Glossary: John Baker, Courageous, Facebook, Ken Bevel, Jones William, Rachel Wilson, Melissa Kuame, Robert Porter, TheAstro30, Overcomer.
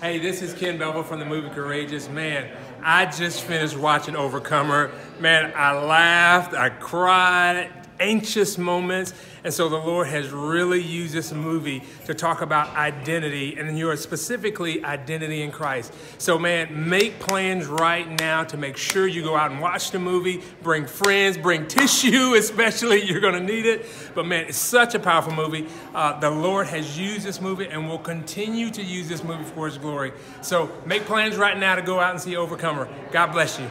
Hey, this is Ken Bevel from the movie Courageous. Man, I just finished watching Overcomer. Man, I laughed, I cried, anxious moments. And so the Lord has really used this movie to talk about identity, and you are specifically identity in Christ. So man, make plans right now to make sure you go out and watch the movie. Bring friends, bring tissue especially, you're gonna need it. But man, it's such a powerful movie. The Lord has used this movie and will continue to use this movie for His glory. So make plans right now to go out and see Overcomer. God bless you.